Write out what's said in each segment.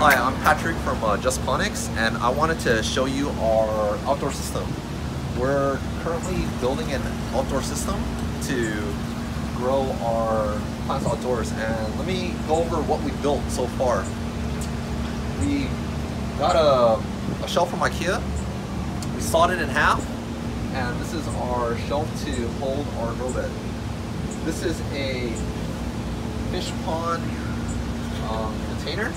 Hi, I'm Patrick from JustPonics, and I wanted to show you our outdoor system. We're currently building an outdoor system to grow our plants outdoors, and let me go over what we built so far. We got a shelf from IKEA. We sawed it in half, and this is our shelf to hold our grow bed. This is a fish pond container.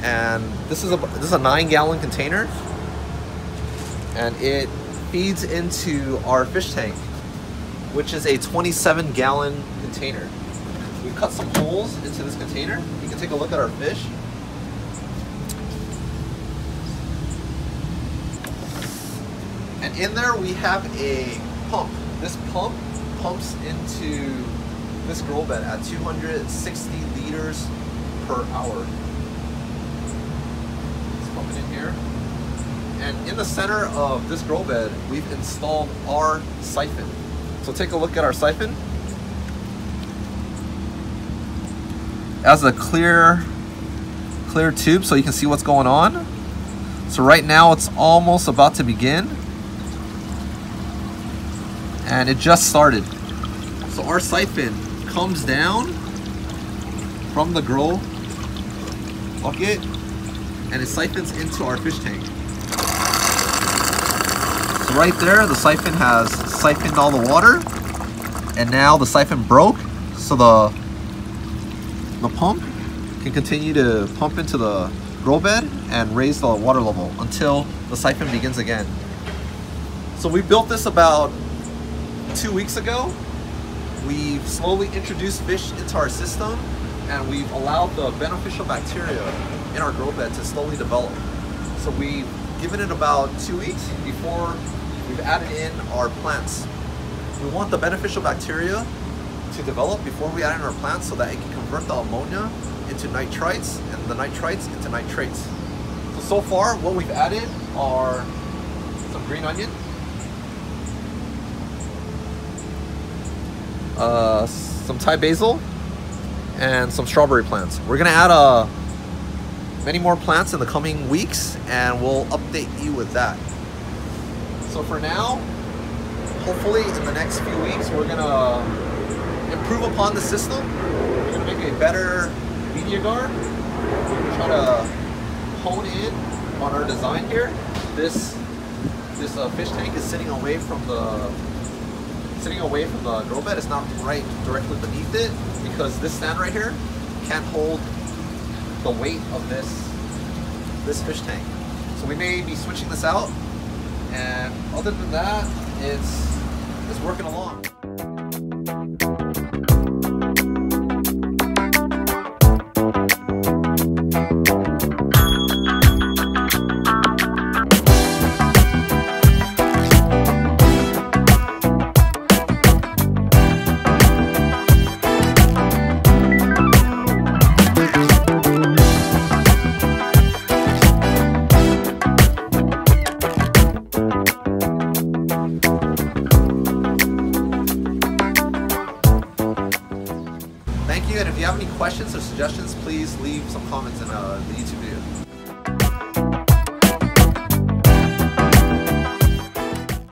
And this is a 9-gallon container, and it feeds into our fish tank, which is a 27-gallon container. We've cut some holes into this container. You can take a look at our fish. And in there we have a pump. This pump pumps into this grow bed at 260 liters per hour. In here, and in the center of this grow bed we've installed our siphon. So take a look at our siphon. It has a clear tube so you can see what's going on. So right now it's almost about to begin, and it just started. So our siphon comes down from the grow bucket, and it siphons into our fish tank. So right there, the siphon has siphoned all the water, and now the siphon broke, so the pump can continue to pump into the grow bed and raise the water level until the siphon begins again. So we built this about 2 weeks ago. We've slowly introduced fish into our system, and we've allowed the beneficial bacteria in our grow bed to slowly develop. So we've given it about 2 weeks before we've added in our plants. We want the beneficial bacteria to develop before we add in our plants so that it can convert the ammonia into nitrites and the nitrites into nitrates. So far what we've added are some green onion, some Thai basil, and some strawberry plants. We're gonna add many more plants in the coming weeks, and we'll update you with that. So for now, hopefully in the next few weeks, we're gonna improve upon the system. We're gonna make a better media guard. We're gonna try to hone in on our design here. This fish tank is sitting away from the grow bed. It's not right directly beneath it because this stand right here can't hold the weight of this fish tank. So we may be switching this out, and other than that, it's working along. Thank you, and if you have any questions or suggestions, please leave some comments in the YouTube video.